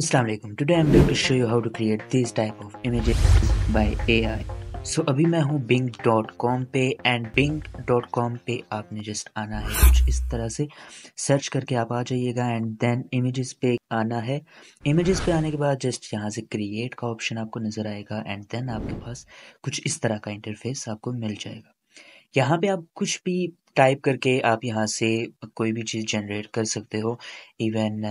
अस्सलाम वालेकुम। Today I am going to show you how to create this type of images by AI. So अभी मैं हूँ Bing.com पे एंड Bing.com पे आपने जस्ट आना है कुछ इस तरह से सर्च करके आप आ जाइएगा एंड देन इमेजेस पे आना है। इमेजेस पे आने के बाद जस्ट यहाँ से क्रिएट का ऑप्शन आपको नज़र आएगा एंड देन आपके पास कुछ इस तरह का इंटरफेस आपको मिल जाएगा। यहाँ पे आप कुछ भी टाइप करके आप यहाँ से कोई भी चीज़ जनरेट कर सकते हो, इवन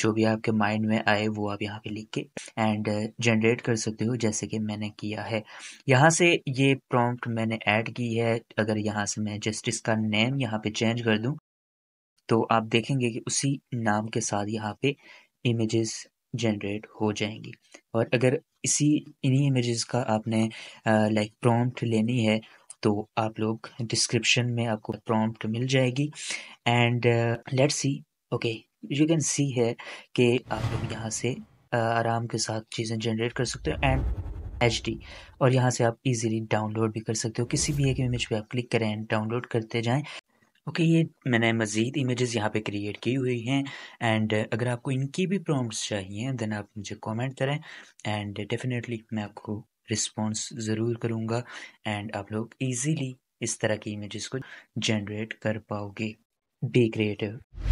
जो भी आपके माइंड में आए वो आप यहाँ पे लिख के एंड जनरेट कर सकते हो, जैसे कि मैंने किया है। यहाँ से ये प्रॉम्प्ट मैंने ऐड की है। अगर यहाँ से मैं जस्ट इसका नेम यहाँ पे चेंज कर दूँ तो आप देखेंगे कि उसी नाम के साथ यहाँ पे इमेजेस जनरेट हो जाएंगी। और अगर इन्हीं इमेजेस का आपने लाइक प्रॉम्प्ट लेनी है तो आप लोग डिस्क्रिप्शन में आपको प्रॉम्प्ट मिल जाएगी and let's see. Okay, you can see है कि आप लोग यहाँ से आराम के साथ चीज़ें जनरेट कर सकते हो एंड HD, और यहाँ से आप इजीली डाउनलोड भी कर सकते हो। किसी भी एक इमेज पे आप क्लिक करें एंड डाउनलोड करते जाएं। ओके, ये मैंने मज़ीद इमेजेस यहाँ पे क्रिएट की हुई हैं एंड अगर आपको इनकी भी प्रॉम्प्ट्स चाहिए देन आप मुझे कॉमेंट करें एंड डेफिनेटली मैं आपको रिस्पॉन्स ज़रूर करूँगा एंड आप लोग इजीली इस तरह की इमेजेस को जनरेट कर पाओगे। Be creative.